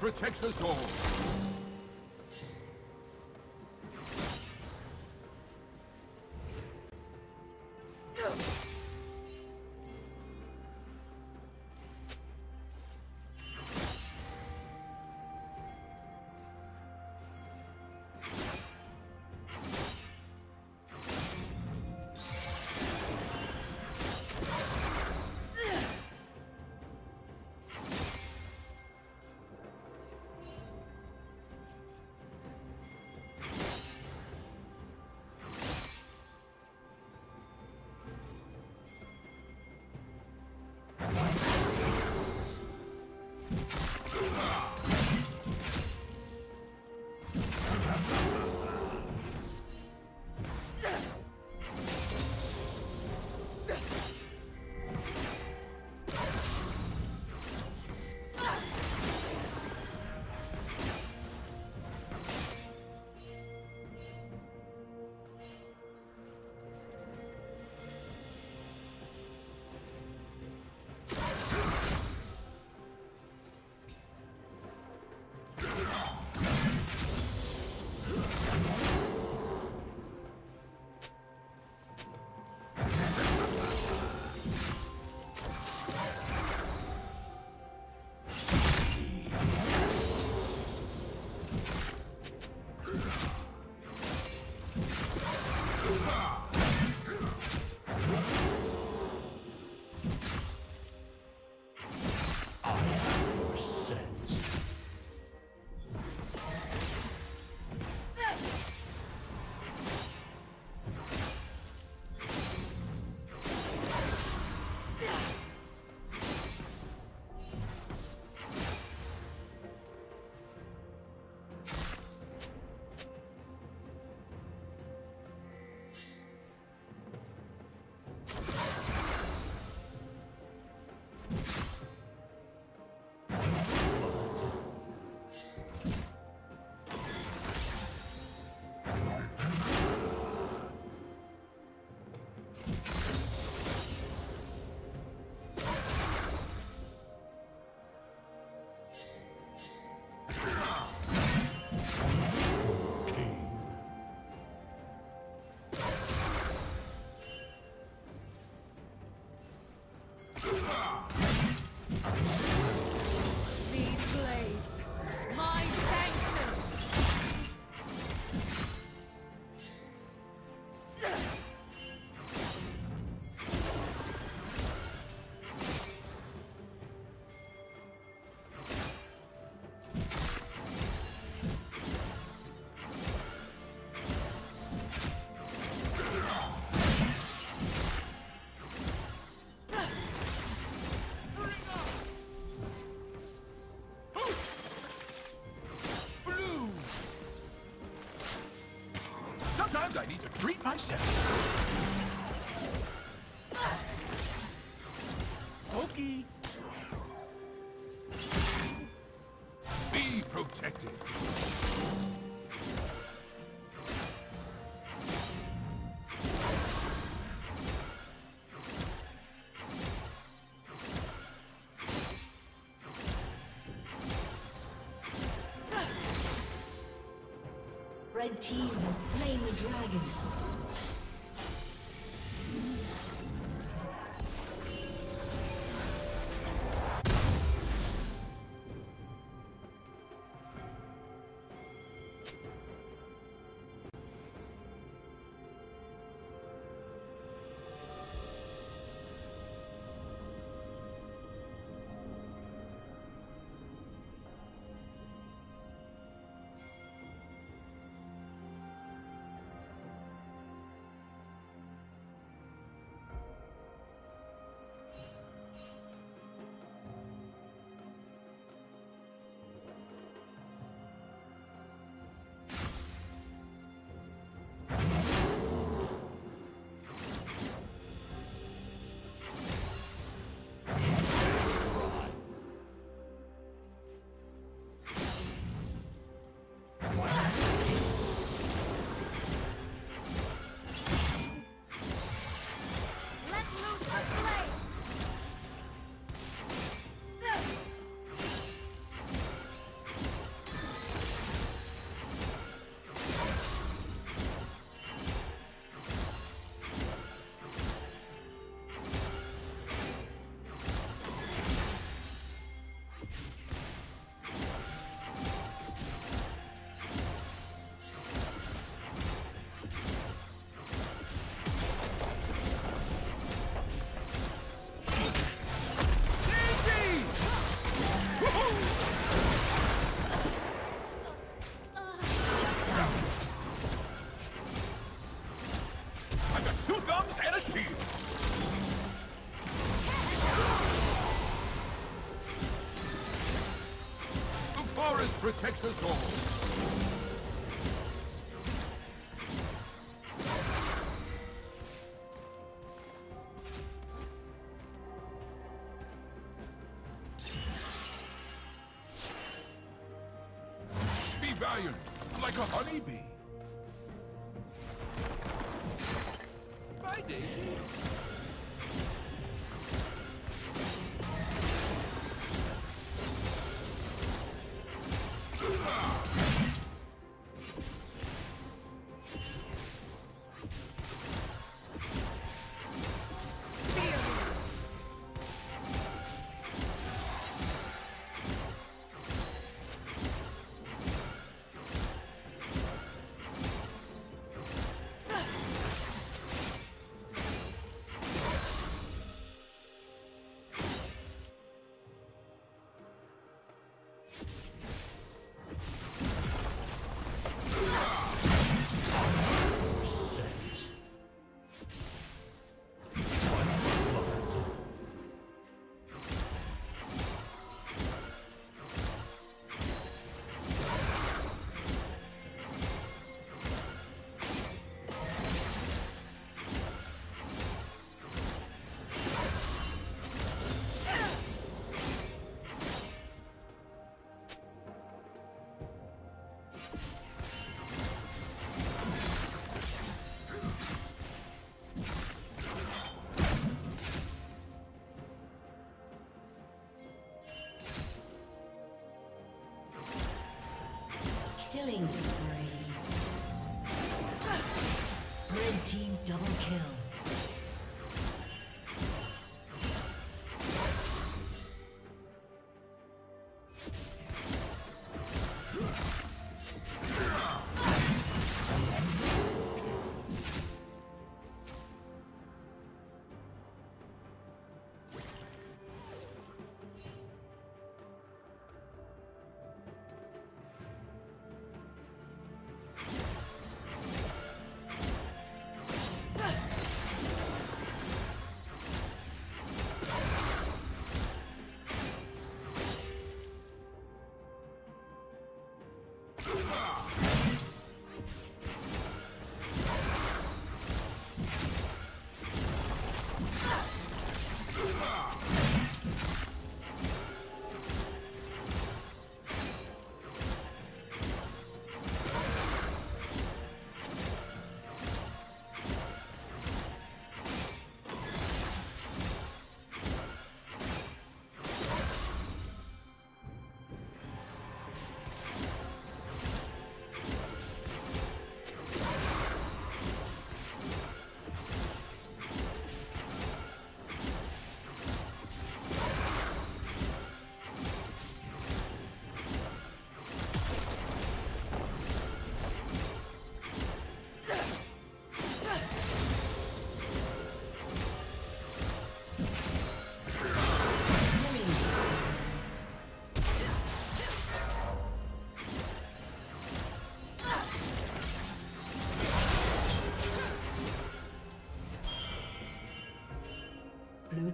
Protects us all. I need to treat myself. Okay. Be protected. Red team has slain the dragon. Protect us all.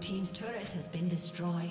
team's turret has been destroyed.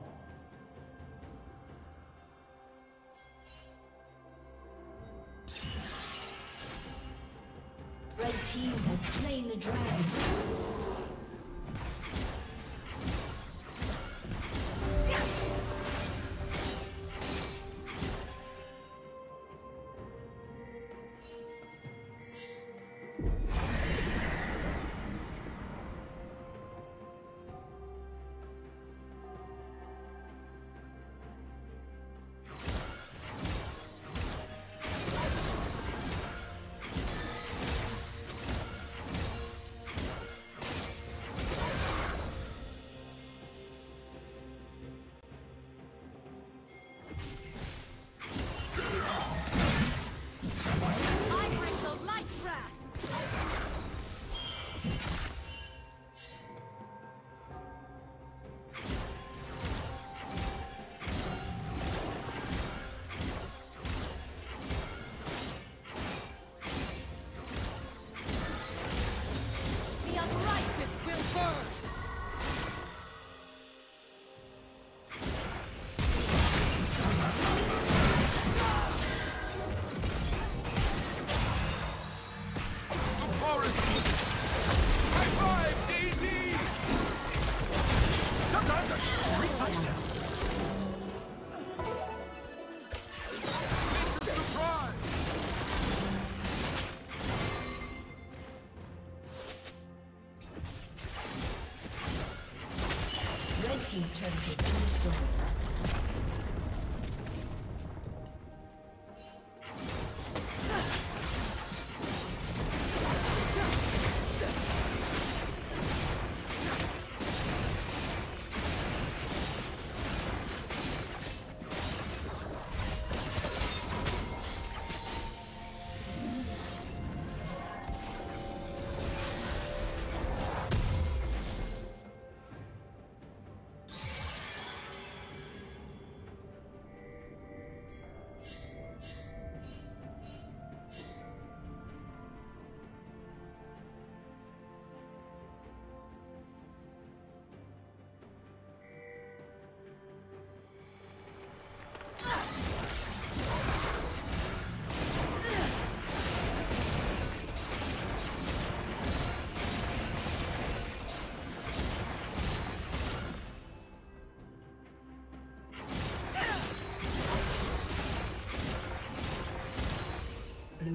Red team has slain the dragon.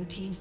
Team's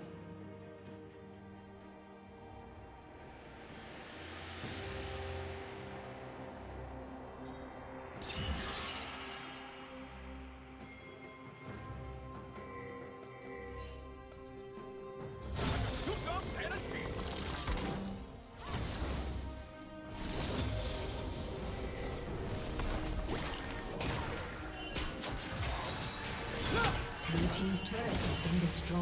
Blue team's turret has been destroyed.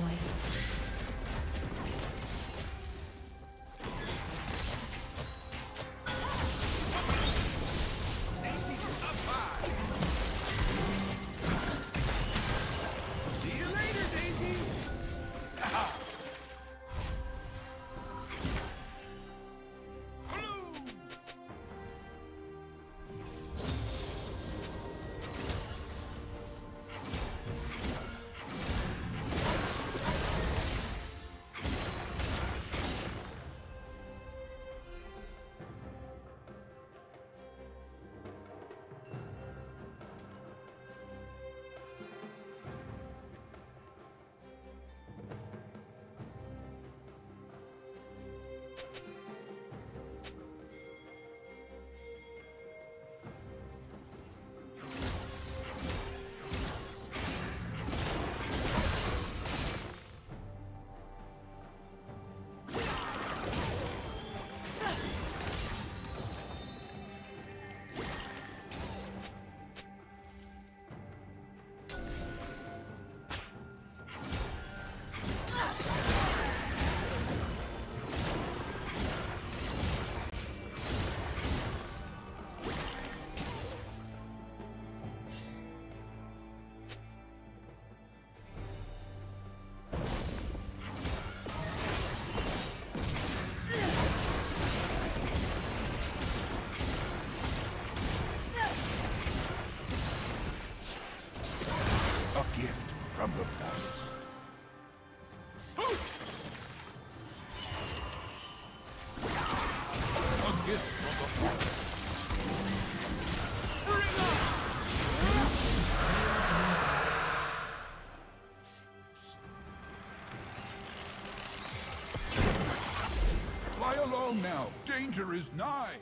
along now. Danger is nigh.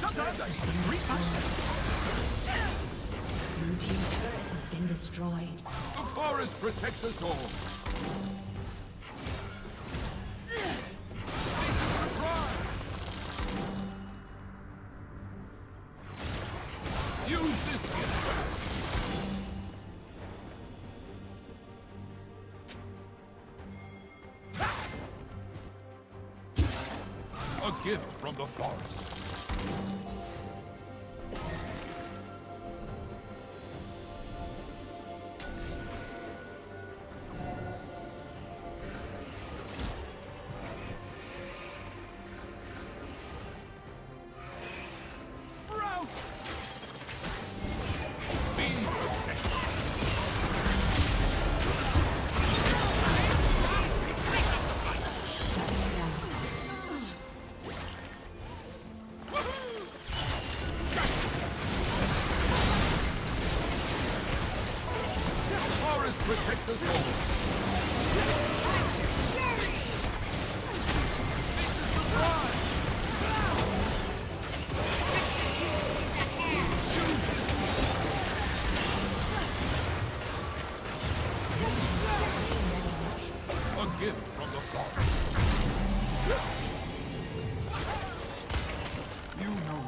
Sometimes I Blue team's turret has been destroyed. The forest protects us all. Use this gift. A gift from the forest. Protect us all. A gift from the Father. You know me.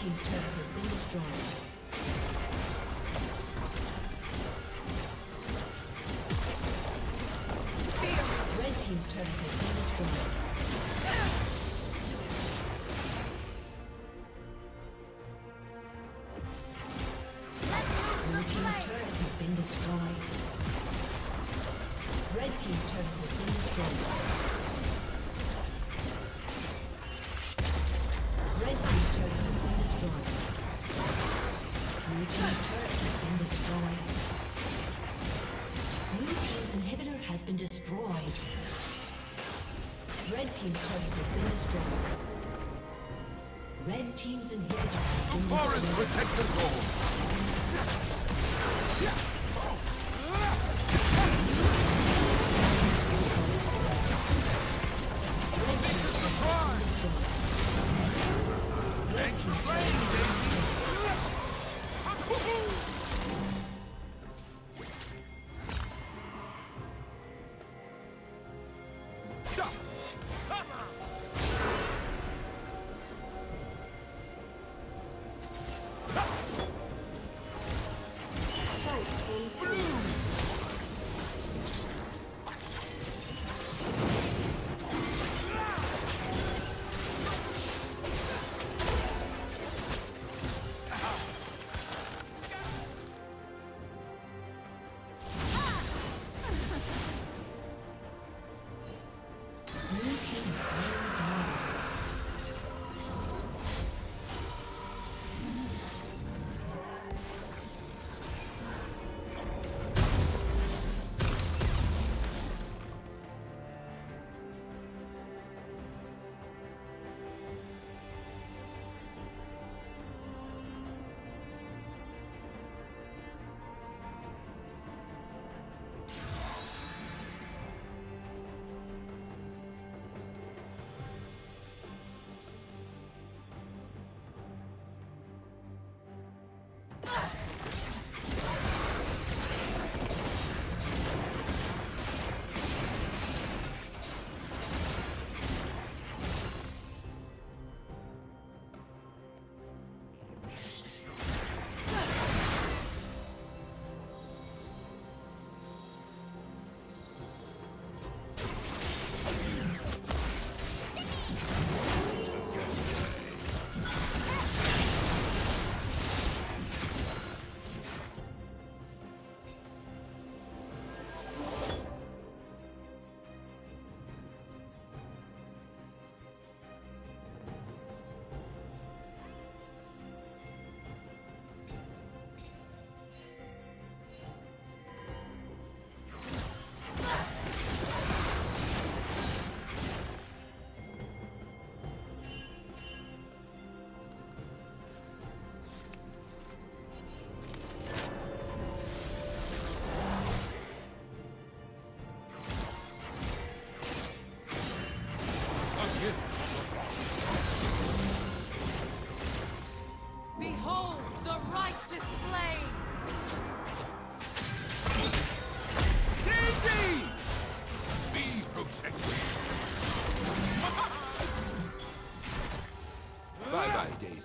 Team's turret has been destroyed. Red team's inhibitor has been destroyed. Forest protect the gold. Red team's turret has been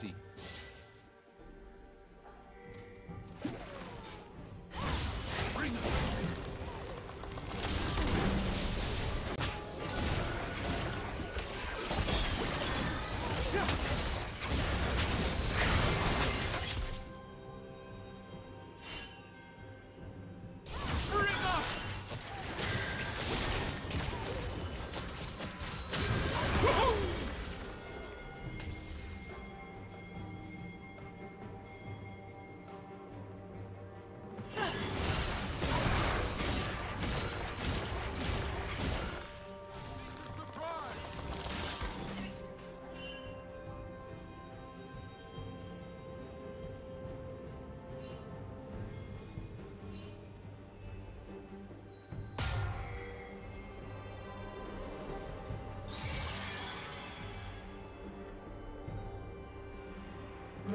easy.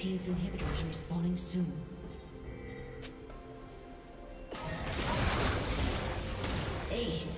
Team's inhibitors are respawning soon. Ace.